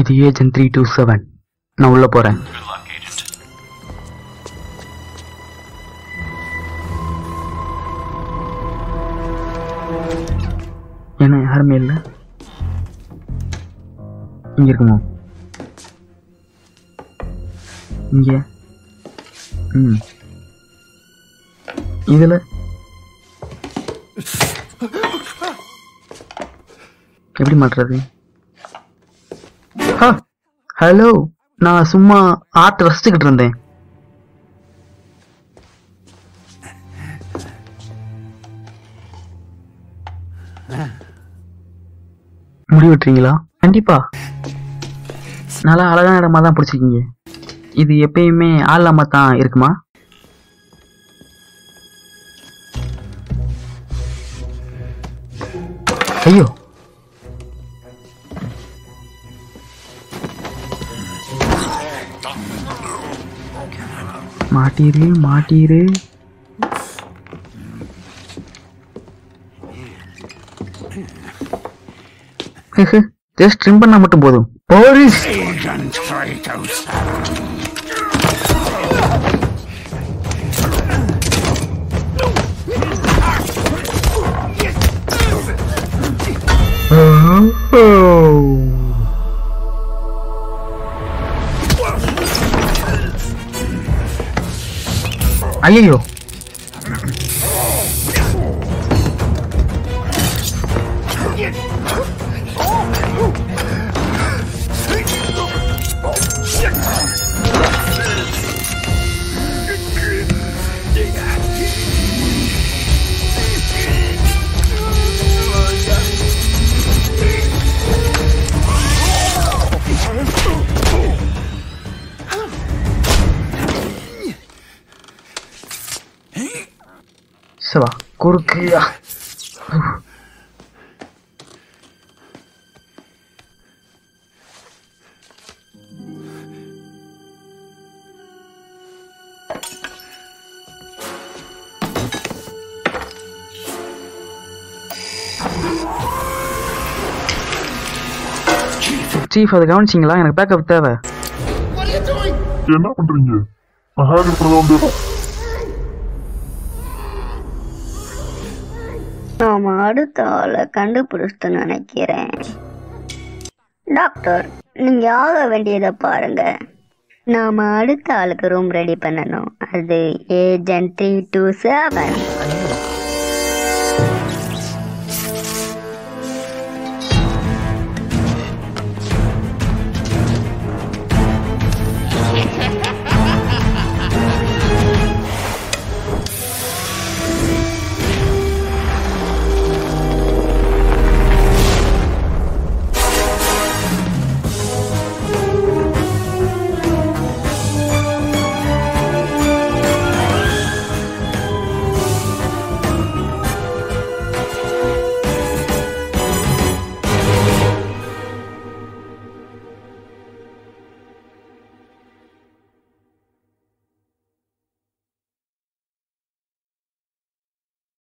இது Agent 327. நான் உள்ள போறேன். ஏன்னா யாருமே இல்லை. இங்க இருக்குமோ? இங்க இதுல எப்படி மாட்டுறது? ஹலோ, நான் சும்மா ஆர்ட் ரசிச்சுக்கிட்டு இருந்தேன். முடிவிட்டுறீங்களா? கண்டிப்பா. நல்லா அழகான இடமா தான் பிடிச்சிருக்கீங்க. இது எப்பயுமே ஆளாம தான் இருக்குமா? ஐயோ, மாட்டீரு மாட்டீரு. ஜஸ்ட் ட்ரிம் பண்ணா மட்டும் போதும். போலீஸ் ஐயோ, குறுக்கியா சீஃப், அதை கவனிச்சிங்களா? எனக்கு பேக்கப் தேவை. என்ன பண்றீங்க? நாம அடுத்த ஆளை கண்டுபிடிச்சு நினைக்கிறேன். டாக்டர், நீங்க ஆக வேண்டியதை பாருங்க. நாம அடுத்த ஆளுக்கு ரூம் ரெடி பண்ணணும். அது Agent 327.